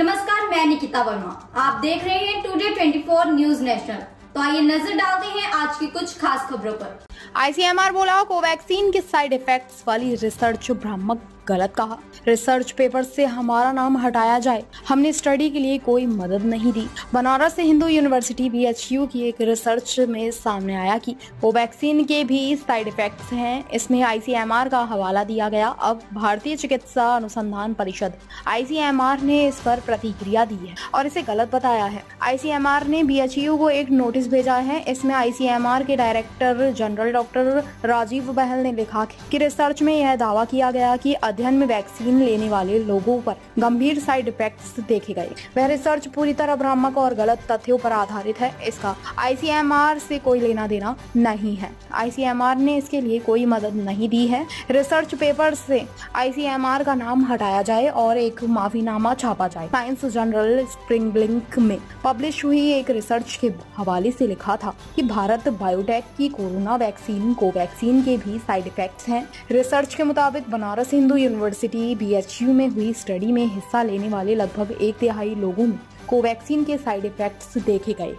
नमस्कार, मैं निकिता वर्मा, आप देख रहे हैं टुडे 24 न्यूज नेशनल। तो आइए नजर डालते हैं आज की कुछ खास खबरों पर। ICMR बोला कोवैक्सीन के साइड इफेक्ट्स वाली रिसर्च भ्रामक गलत कहा। रिसर्च पेपर से हमारा नाम हटाया जाए, हमने स्टडी के लिए कोई मदद नहीं दी। बनारस हिंदू यूनिवर्सिटी BHU की एक रिसर्च में सामने आया कि कोवैक्सीन के भी साइड इफेक्ट्स हैं। इसमें ICMR का हवाला दिया गया। अब भारतीय चिकित्सा अनुसंधान परिषद ICMR ने इस पर प्रतिक्रिया दी है और इसे गलत बताया है। ICMR ने BHU को एक नोटिस भेजा है। इसमें ICMR के director general doctor Rajiv Bahl ने लिखा कि रिसर्च में यह दावा किया गया कि अध्ययन में वैक्सीन लेने वाले लोगों पर गंभीर साइड इफेक्ट्स देखे गए। वह रिसर्च पूरी तरह भ्रामक और गलत तथ्यों पर आधारित है। इसका ICMR से कोई लेना देना नहीं है। ICMR ने इसके लिए कोई मदद नहीं दी है। रिसर्च पेपर से ICMR का नाम हटाया जाए और एक माफीनामा छापा जाए, साइंस जर्नल स्प्रिंगलिंक में पब्लिश हुई एक रिसर्च के हवाले से लिखा था कि भारत बायोटेक की कोरोना वैक्सीन कोवैक्सीन के भी साइड इफेक्ट्स हैं। रिसर्च के मुताबिक बनारस हिंदू यूनिवर्सिटी BHU में हुई स्टडी में हिस्सा लेने वाले लगभग 1/3 लोगों में कोवैक्सीन के साइड इफेक्ट्स देखे गए।